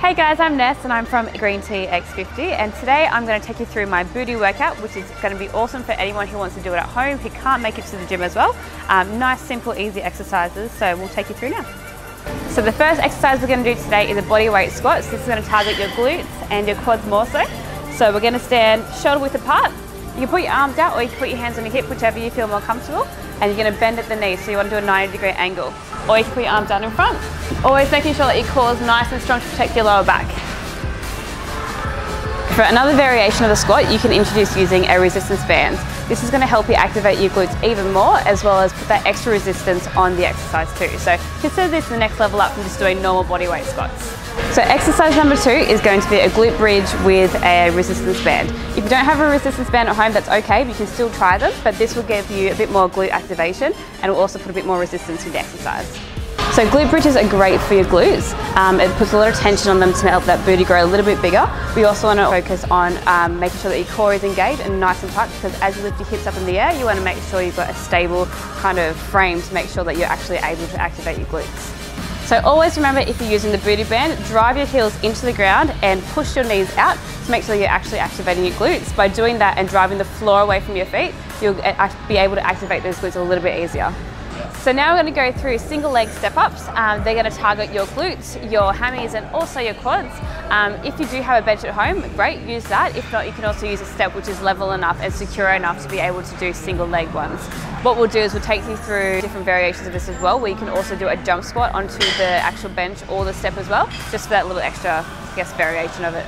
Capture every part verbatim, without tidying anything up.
Hey guys, I'm Ness and I'm from Green Tea X fifty, and today I'm going to take you through my booty workout, which is going to be awesome for anyone who wants to do it at home, who can't make it to the gym as well. Um, nice, simple, easy exercises, so we'll take you through now. So the first exercise we're going to do today is a body weight squat. So this is going to target your glutes and your quads more so. So we're going to stand shoulder width apart. You can put your arms out or you can put your hands on your hip, whichever you feel more comfortable. And you're going to bend at the knee, so you want to do a ninety degree angle. Or you can put your arms down in front. Always making sure that your core is nice and strong to protect your lower back. For another variation of the squat, you can introduce using a resistance band. This is going to help you activate your glutes even more, as well as put that extra resistance on the exercise too. So consider this the next level up from just doing normal body weight squats. So exercise number two is going to be a glute bridge with a resistance band. If you don't have a resistance band at home, that's okay, but you can still try them, but this will give you a bit more glute activation and will also put a bit more resistance in the exercise. So glute bridges are great for your glutes. Um, it puts a lot of tension on them to help that booty grow a little bit bigger. We also want to focus on um, making sure that your core is engaged and nice and tight, because as you lift your hips up in the air, you want to make sure you've got a stable kind of frame to make sure that you're actually able to activate your glutes. So always remember, if you're using the booty band, drive your heels into the ground and push your knees out to make sure you're actually activating your glutes. By doing that and driving the floor away from your feet, you'll be able to activate those glutes a little bit easier. So now we're going to go through single leg step-ups. Um, they're going to target your glutes, your hammies and also your quads. Um, if you do have a bench at home, great, use that. If not, you can also use a step which is level enough and secure enough to be able to do single leg ones. What we'll do is we'll take you through different variations of this as well, where you can also do a jump squat onto the actual bench or the step as well, just for that little extra, I guess, variation of it.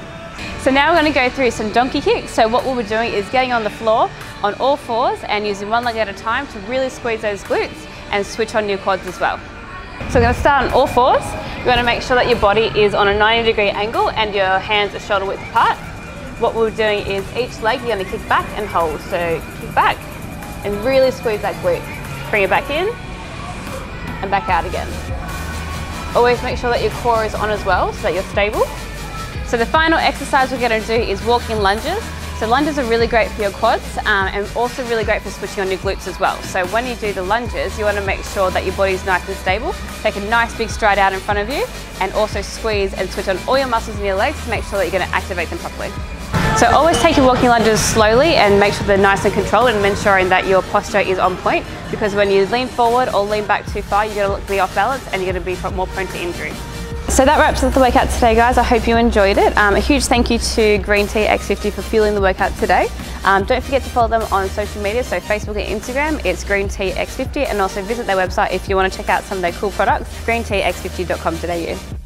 So now we're going to go through some donkey kicks. So what we'll be doing is getting on the floor on all fours and using one leg at a time to really squeeze those glutes, and switch on your quads as well. So we're going to start on all fours. You want to make sure that your body is on a ninety degree angle and your hands are shoulder width apart. What we're doing is each leg you're going to kick back and hold. So kick back and really squeeze that glute. Bring it back in and back out again. Always make sure that your core is on as well, so that you're stable. So the final exercise we're going to do is walking lunges. So lunges are really great for your quads um, and also really great for switching on your glutes as well. So when you do the lunges, you want to make sure that your body's nice and stable. Take a nice big stride out in front of you and also squeeze and switch on all your muscles in your legs to make sure that you're going to activate them properly. So always take your walking lunges slowly and make sure they're nice and controlled, and ensuring that your posture is on point, because when you lean forward or lean back too far, you're going to be off balance and you're going to be more prone to injury. So that wraps up the workout today, guys. I hope you enjoyed it. Um, a huge thank you to Green Tea X fifty for fueling the workout today. Um, don't forget to follow them on social media, so Facebook and Instagram, it's Green Tea X fifty, and also visit their website if you want to check out some of their cool products, green tea x fifty dot com dot a u.